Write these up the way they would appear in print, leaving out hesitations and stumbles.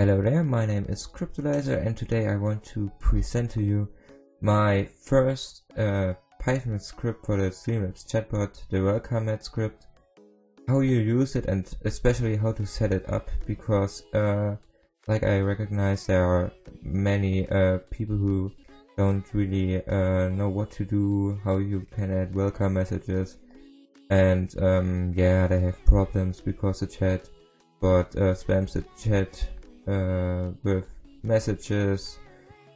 Hello there, my name is Kryptolyser and today I want to present to you my first Python script for the Streamlabs chatbot, the welcome net script, how you use it and especially how to set it up, because like I recognize there are many people who don't really know what to do, how you can add welcome messages, and yeah, they have problems because the chatbot spams the chat with messages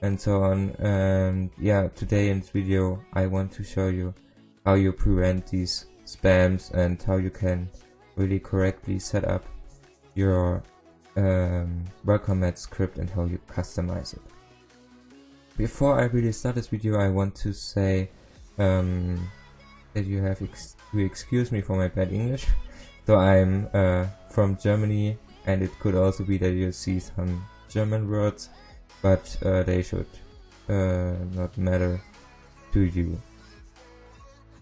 and so on. And yeah, today in this video I want to show you how you prevent these spams and how you can really correctly set up your welcome net script and how you customize it. Before I really start this video, I want to say that you have to excuse me for my bad English. So I'm from Germany, and it could also be that you see some German words, but they should not matter to you.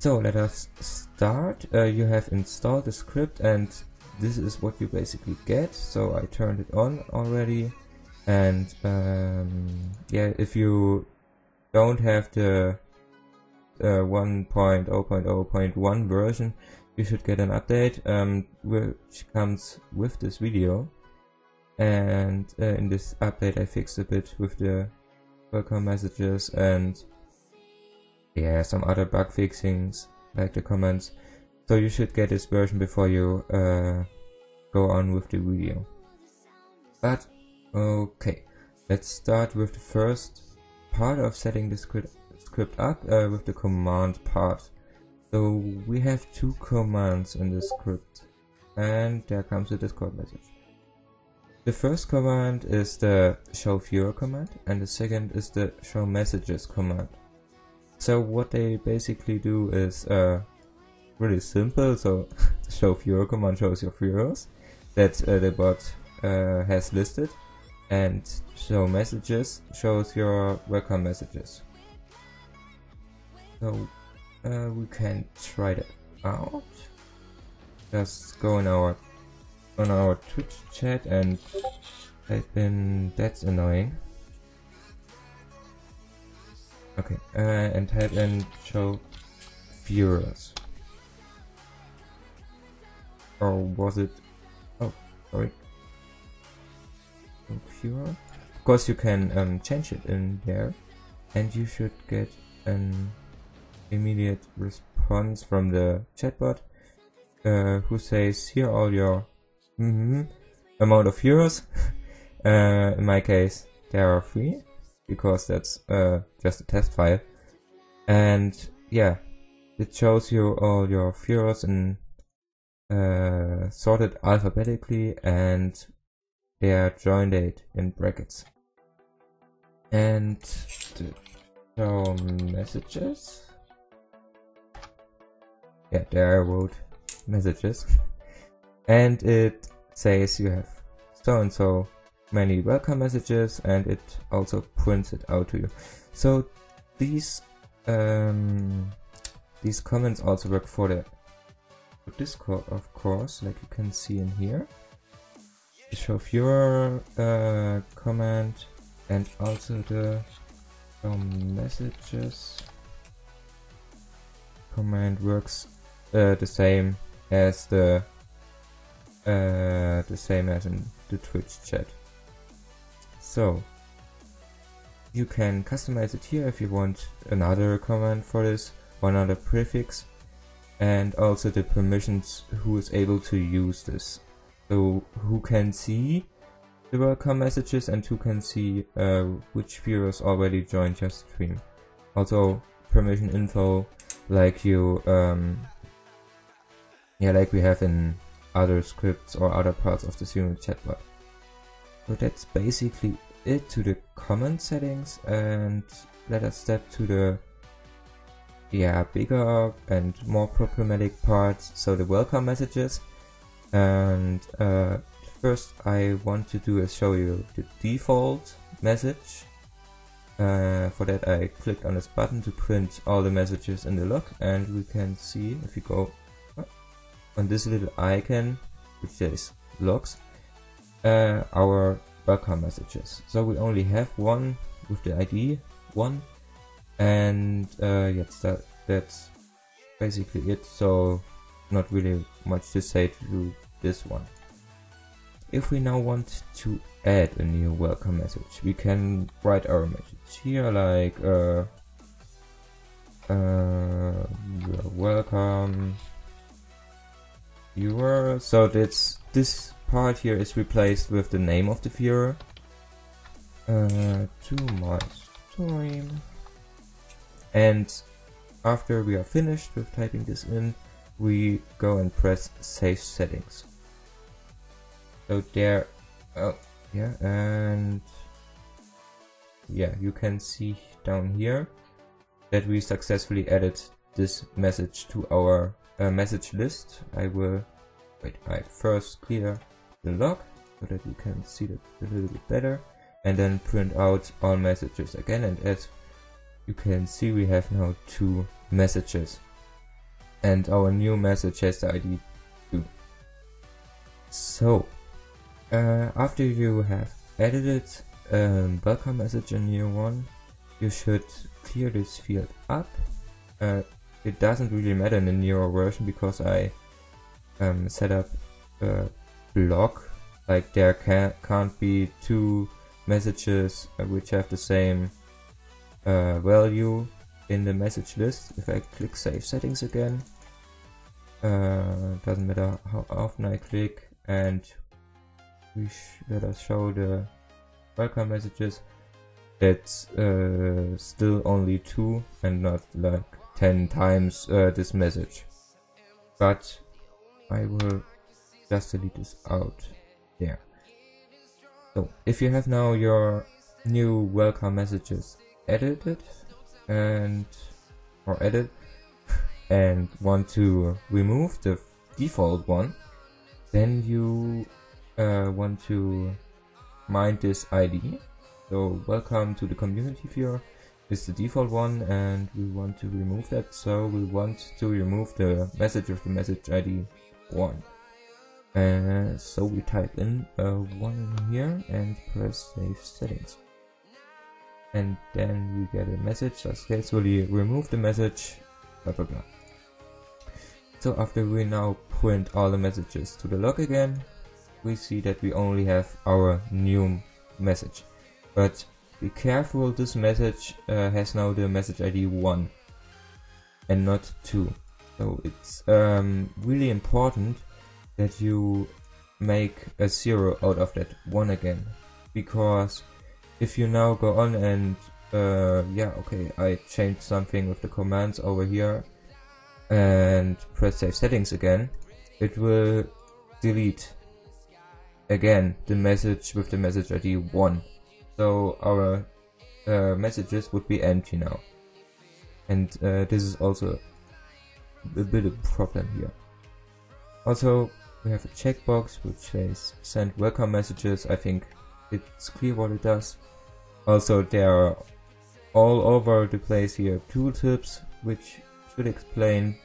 So let us start. You have installed the script and this is what you basically get. So I turned it on already, and yeah, if you don't have the 1.0.0.1 version, you should get an update which comes with this video, and in this update I fixed a bit with the welcome messages and yeah, some other bug fixings like the comments, so you should get this version before you go on with the video. But okay, let's start with the first part of setting the script up with the command part. So we have two commands in the script, and there comes the Discord message. The first command is the show viewer command, and the second is the show messages command. So what they basically do is really simple. So the show viewer command shows your viewers that the bot has listed, and show messages shows your welcome messages. So we can try that out. Just go in on our Twitch chat and type in "that's annoying." Okay, and type in "show viewers." Or was it? Oh, sorry. Show viewer. Of course, you can change it in there, and you should get an immediate response from the chatbot who says, "Here are your amount of viewers." In my case there are 3, because that's just a test file, and yeah, it shows you all your viewers and sorted alphabetically and their join date in brackets. And the show messages, yeah, there I wrote messages, and it says you have so and so many welcome messages, and it also prints it out to you. So these comments also work for the Discord, of course, like you can see in here. The show viewer comment and also the show messages command works the same as in the Twitch chat. So you can customize it here if you want another command for this, or another prefix, and also the permissions, who is able to use this. So who can see the welcome messages and who can see which viewers already joined your stream. Also permission info, like you yeah, like we have in other scripts or other parts of the Streamlabs chatbot. So that's basically it to the comment settings, and let us step to the bigger and more problematic parts, so the welcome messages. And first I want to do is show you the default message. For that I clicked on this button to print all the messages in the log, and we can see if you go on this little icon which says logs, our Burka messages. So we only have one with the ID 1, and yes, that's basically it. So not really much to say to this one. If we now want to add a new welcome message, we can write our message here, like you're welcome viewer. So that's this part here is replaced with the name of the viewer. To my stream. And after we are finished with typing this in, we go and press Save Settings. So there, oh yeah, and yeah, you can see down here that we successfully added this message to our message list. I will wait. I first clear the log so that you can see that a little bit better, and then print out all messages again. And as you can see, we have now 2 messages, and our new message has the ID 2. So after you have edited welcome message, a new one, you should clear this field up. It doesn't really matter in the newer version because I set up a block, like there can't be 2 messages which have the same value in the message list. If I click Save Settings again, doesn't matter how often I click, and we let us show the welcome messages. That's still only 2 and not like 10 times this message. But I will just delete this out there. So if you have now your new welcome messages edited and want to remove the default one, then you want to mind this ID. So welcome to the community viewer is the default one, and we want to remove that. So we want to remove the message with the message ID 1. So we type in 1 in here and press Save Settings. And then we get a message successfully remove the message, blah blah blah. So after we now print all the messages to the log again, we see that we only have our new message. But be careful, this message has now the message ID 1 and not 2. So it's really important that you make a 0 out of that 1 again, because if you now go on and yeah, okay, I changed something with the commands over here and press Save Settings again, it will delete again the message with the message ID 1. So our messages would be empty now, and this is also a bit of a problem here. Also, we have a checkbox which says Send Welcome Messages. I think it's clear what it does. Also, there are all over the place here tooltips which should explain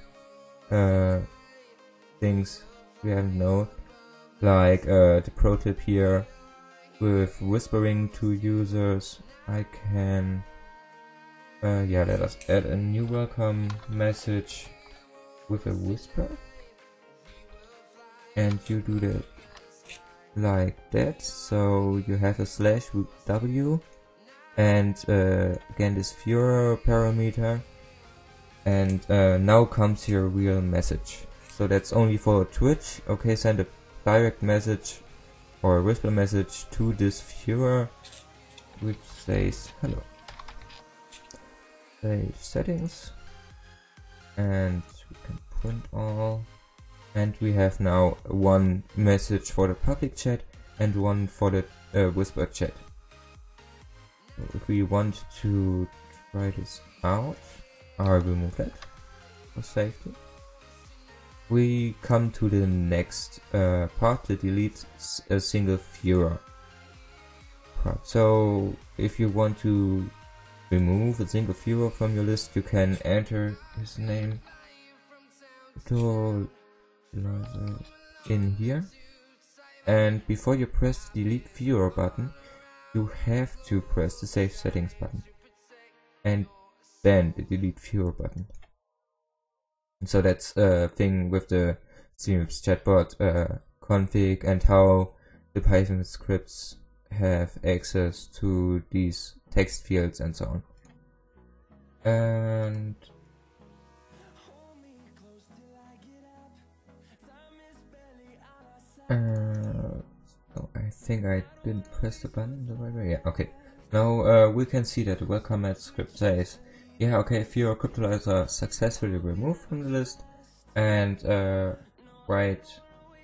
things we haven't known, like the pro tip here with whispering to users. I can yeah, let us add a new welcome message with a whisper, and you do that like that. So you have a slash with W, and again this viewer parameter, and now comes your real message. So that's only for Twitch. Okay, send a direct message or a whisper message to this viewer which says hello. Save Settings, and we can print all. And we have now 1 message for the public chat and 1 for the whisper chat. So if we want to try this out, I will move that for safety. We come to the next part that deletes a single viewer part. So if you want to remove a single viewer from your list, you can enter his name in here And before you press the delete viewer button, you have to press the save settings button and then the delete viewer button. And so that's a thing with the Streamlabs chatbot config and how the Python scripts have access to these text fields and so on. And oh, I think I didn't press the button the right way. Yeah, okay. Now we can see that the welcome at script says, yeah, okay, if your Kryptolyser successfully removed from the list, and right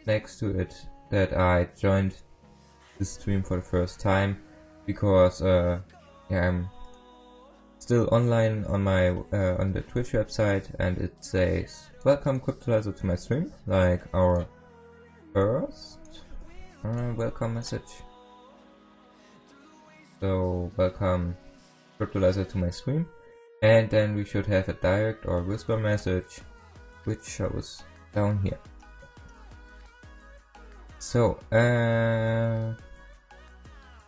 next to it that I joined the stream for the first time because yeah, I'm still online on my on the Twitch website, and it says welcome Kryptolyser to my stream, like our first welcome message. So welcome Kryptolyser to my stream, and then we should have a direct or whisper message which shows down here. So yeah,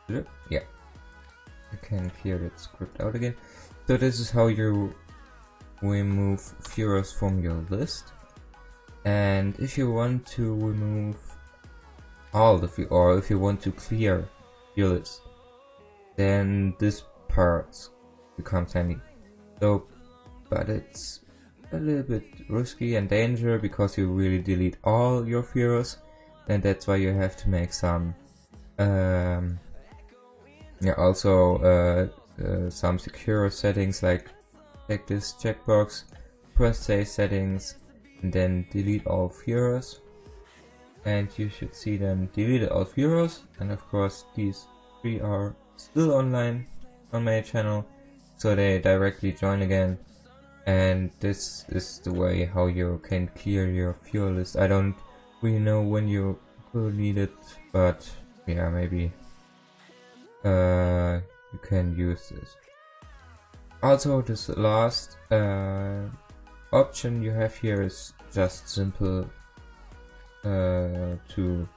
I can clear that script out again. So this is how you remove viewers from your list. And if you want to remove all the view, or if you want to clear your list, then this part becomes handy. So, but it's a little bit risky and dangerous because you really delete all your viewers, and that's why you have to make some, yeah, also some secure settings, like check this checkbox, press save settings, and then delete all viewers, and you should see them delete all viewers. And of course these three are still online on my channel, so they directly join again. And this is the way how you can clear your viewer list. I don't really know when you will need it, but yeah, maybe you can use this. Also this last option you have here is just simple to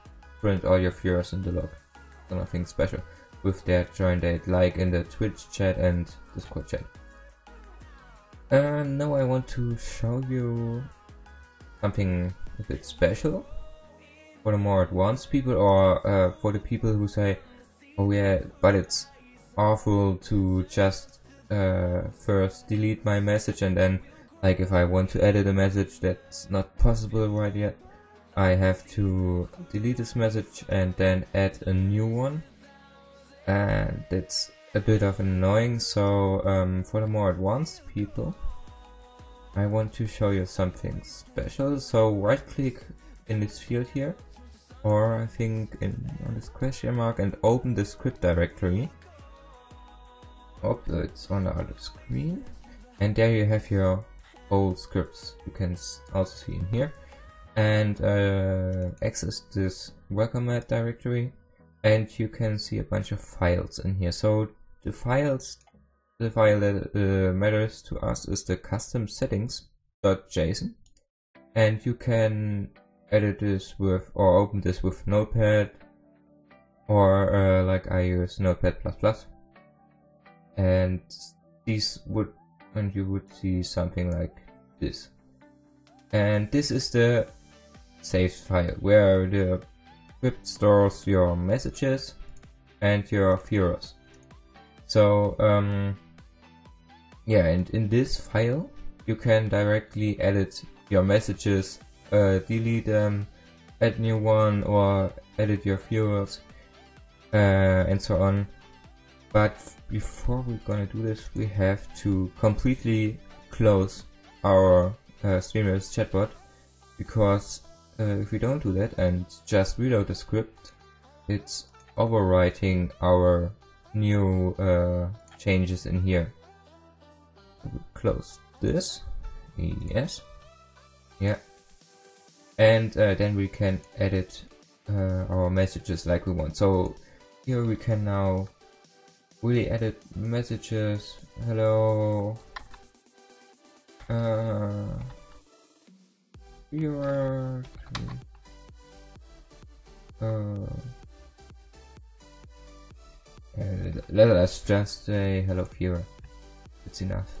print all your viewers in the log, so nothing special with their join date, like in the Twitch chat and Discord chat. And now I want to show you something a bit special for the more advanced people, or for the people who say, oh yeah, but it's awful to just first delete my message, and then like if I want to edit a message, that's not possible right yet. I have to delete this message and then add a new one, and that's a bit of annoying. So for the more advanced people, I want to show you something special. So right click in this field here, or I think on this question mark, and open the script directory. Oh, it's on the other screen, and there you have your old scripts. You can also see in here, and access this welcome at directory, and you can see a bunch of files in here. So the files, the file that matters to us is the custom settings.json, and you can edit this with, or open this with Notepad, or like I use Notepad++, and these would, and you would see something like this. And this is the save file where the script stores your messages and your viewers. So yeah, and in this file you can directly edit your messages, delete them, add new one, or edit your viewers, and so on. But before we're gonna do this, we have to completely close our Streamlabs chatbot, because if we don't do that and just reload the script, it's overwriting our new changes in here. We'll close this, yes, yeah, and then we can edit our messages like we want. So here we can now really edit messages. Hello, viewer, Let us just say hello viewer. It's enough.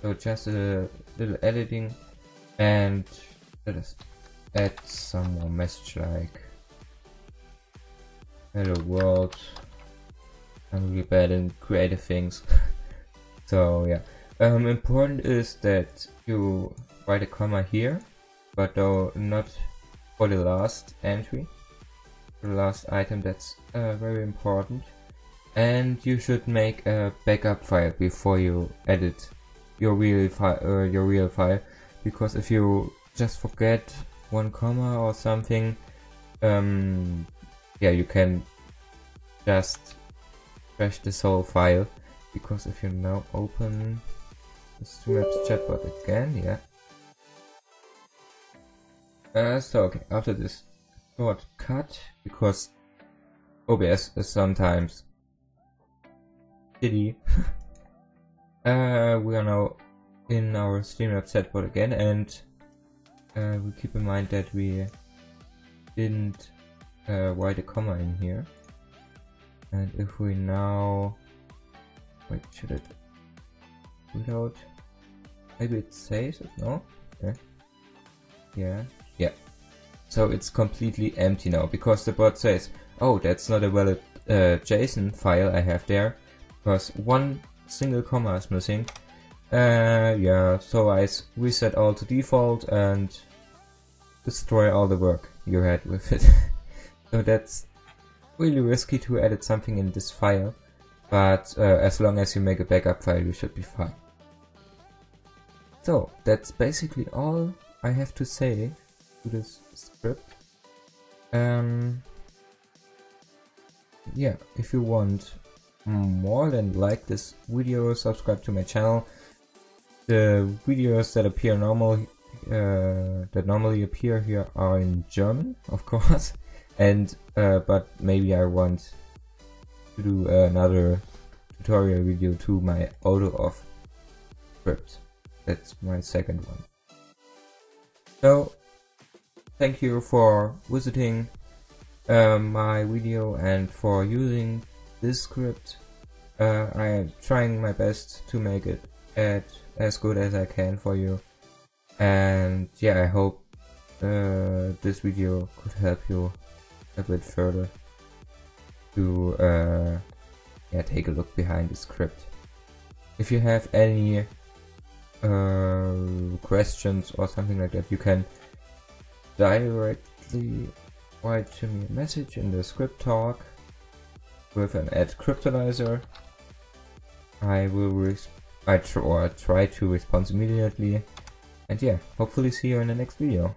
So just a little editing and let us add some more message like hello world. I'm really bad in creative things. So yeah. Important is that you write a comma here, but though not for the last entry, for the last item. That's very important. And you should make a backup file before you edit your real file, because if you just forget one comma or something, yeah, you can just crash this whole file. Because if you now open the Streamlabs chatbot again, yeah. So okay, after this short cut, because OBS is sometimes shitty, we are now in our Streamlabs chatbot again, and we keep in mind that we didn't write a comma in here. And if we now wait, should it reload? Maybe it saves it, no? Yeah. Yeah. Yeah. So it's completely empty now, because the bot says, oh, that's not a valid JSON file I have there, because one single comma is missing. Yeah, so I reset all to default and destroy all the work you had with it. So that's really risky to edit something in this file. But as long as you make a backup file, you should be fine. So that's basically all I have to say to this script. Yeah, if you want more, then like this video, subscribe to my channel. The videos that appear normally appear here are in German, of course, and but maybe I want to do another tutorial video to my out-of script. That's my second one. So thank you for visiting my video and for using this script. I am trying my best to make it as good as I can for you, and yeah, I hope this video could help you a bit further to yeah, take a look behind the script. If you have any questions or something like that, you can directly write to me a message in the script talk with an @Kryptolyser. I will try to respond immediately, and yeah, hopefully see you in the next video.